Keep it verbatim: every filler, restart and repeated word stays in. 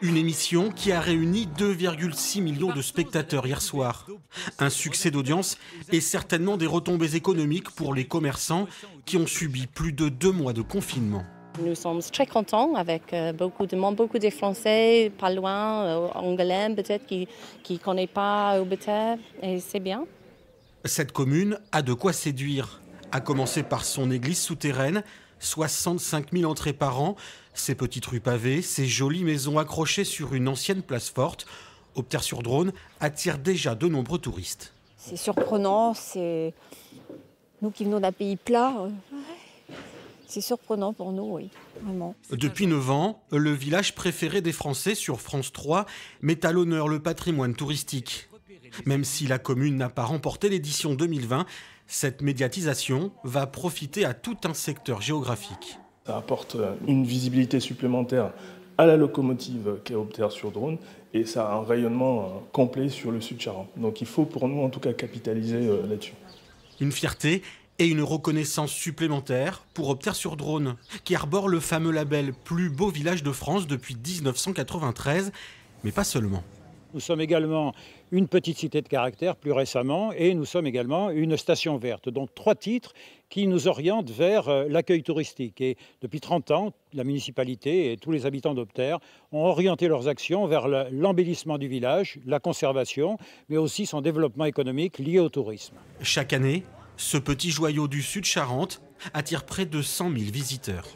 Une émission qui a réuni deux virgule six millions de spectateurs hier soir. Un succès d'audience et certainement des retombées économiques pour les commerçants qui ont subi plus de deux mois de confinement. Nous sommes très contents avec beaucoup de monde, beaucoup de Français, pas loin, Angoulême peut-être, qui ne connaissent pas Aubeterre, et c'est bien. Cette commune a de quoi séduire, à commencer par son église souterraine, soixante-cinq mille entrées par an, ces petites rues pavées, ces jolies maisons accrochées sur une ancienne place forte. Aubeterre-sur-Dronne attire déjà de nombreux touristes. C'est surprenant, c'est nous qui venons d'un pays plat, c'est surprenant pour nous, oui, vraiment. Depuis neuf ans, le village préféré des Français sur France trois met à l'honneur le patrimoine touristique. Même si la commune n'a pas remporté l'édition deux mille vingt, cette médiatisation va profiter à tout un secteur géographique. Ça apporte une visibilité supplémentaire à la locomotive qu'est Aubeterre-sur-Dronne et ça a un rayonnement complet sur le sud Charente. Donc il faut pour nous en tout cas capitaliser là-dessus. Une fierté et une reconnaissance supplémentaire pour Aubeterre-sur-Dronne, qui arbore le fameux label « Plus beau village de France » depuis mille neuf cent quatre-vingt-treize, mais pas seulement. Nous sommes également une petite cité de caractère plus récemment et nous sommes également une station verte. Donc trois titres qui nous orientent vers l'accueil touristique. Et depuis trente ans, la municipalité et tous les habitants d'Aubeterre ont orienté leurs actions vers l'embellissement du village, la conservation, mais aussi son développement économique lié au tourisme. Chaque année, ce petit joyau du sud Charente attire près de cent mille visiteurs.